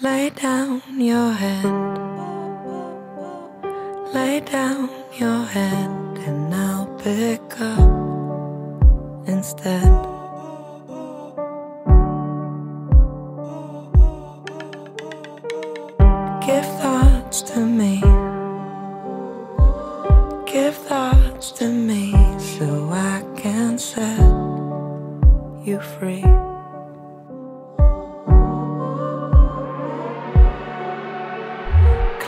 Lay down your head, lay down your head, and I'll pick up instead. Give thoughts to me, give thoughts to me, so I can set you free.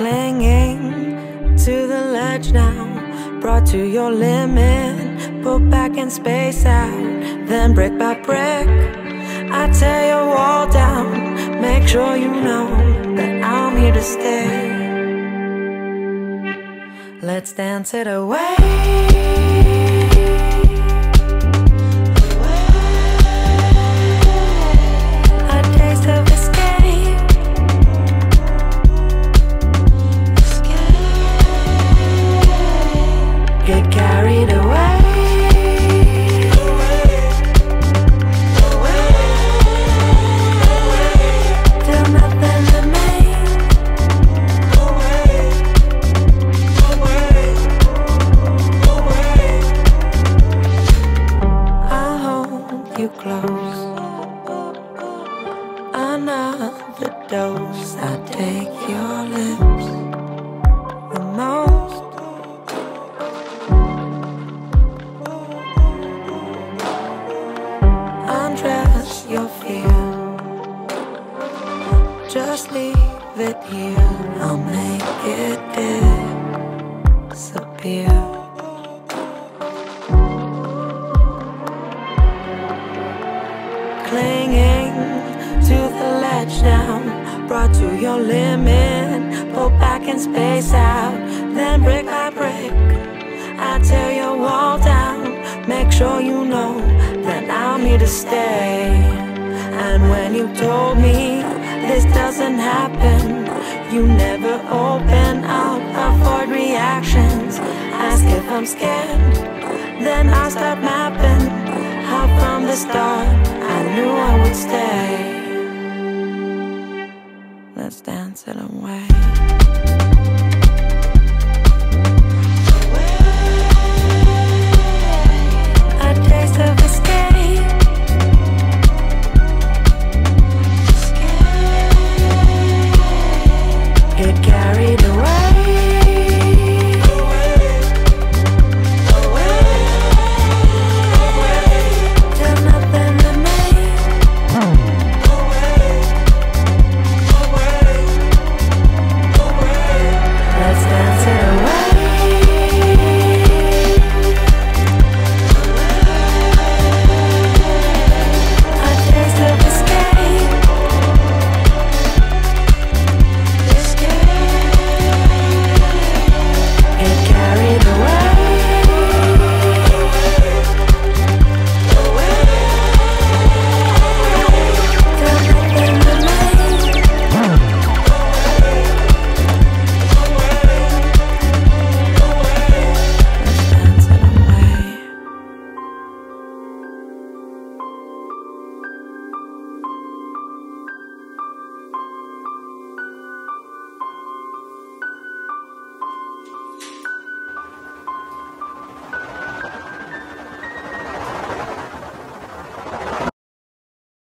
Clinging to the ledge now, brought to your limit, pull back and space out, then brick by brick I tear your wall down. Make sure you know that I'm here to stay. Let's dance it away. Get carried away, till nothing remains. I'll hold you close, another dose. I take your lips the most. Undress your fear, just leave it here. I'll make it disappear. Clinging to the ledge down, brought to your limit, pull back and space out, then brick by brick I tear your wall down. Make sure you know that I'm here to stay. And when you told me this doesn't happen, you never open up, avoid reactions. Ask if I'm scared, then I'll start mapping how from the start I knew I would stay. Let's dance it away.